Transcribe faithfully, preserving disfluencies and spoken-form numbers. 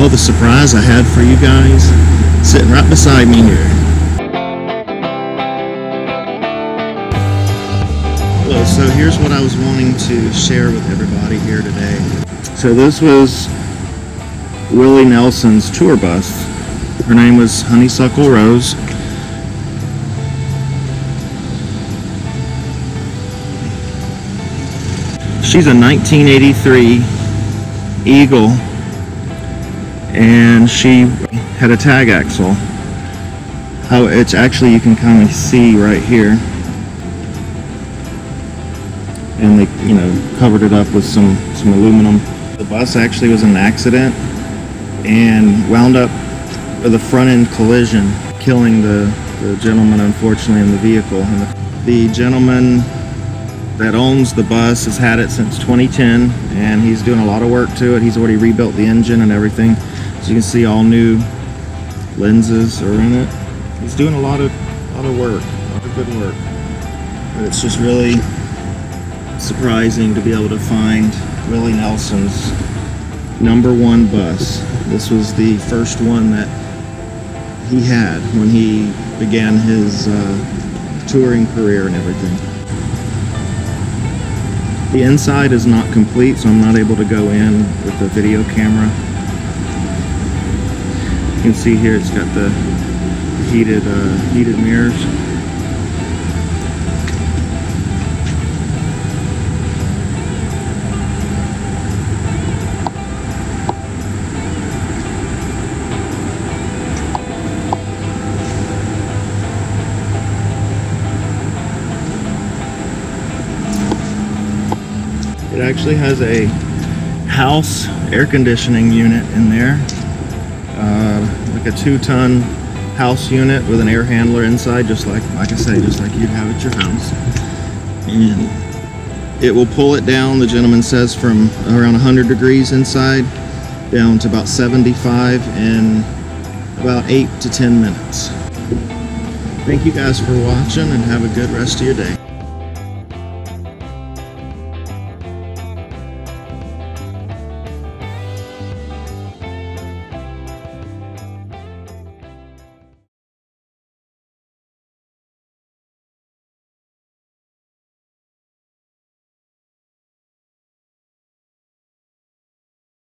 all the surprise I had for you guys sitting right beside me here. Well, so here's what I was wanting to share with everybody here today. So this was Willie Nelson's tour bus. Her name was Honeysuckle Rose. She's a nineteen eighty-three Eagle, and she had a tag axle. How it's actually, you can kind of see right here, and they, you know, covered it up with some some aluminum. The bus actually was in an accident and wound up with a front end collision, killing the, the gentleman, unfortunately, in the vehicle. And the, the gentleman that owns the bus has had it since twenty ten, and he's doing a lot of work to it. He's already rebuilt the engine and everything. As you can see, all new lenses are in it. He's doing a lot of lot of work, a lot of good work. But it's just really surprising to be able to find Willie Nelson's number one bus. This was the first one that he had when he began his uh, touring career and everything. The inside is not complete, so I'm not able to go in with the video camera. You can see here it's got the heated uh, heated mirrors. It actually has a house air conditioning unit in there, uh, like a two-ton house unit with an air handler inside, just like, like I say, just like you'd have at your house. And it will pull it down, the gentleman says, from around one hundred degrees inside down to about seventy-five in about eight to ten minutes. Thank you guys for watching, and have a good rest of your day.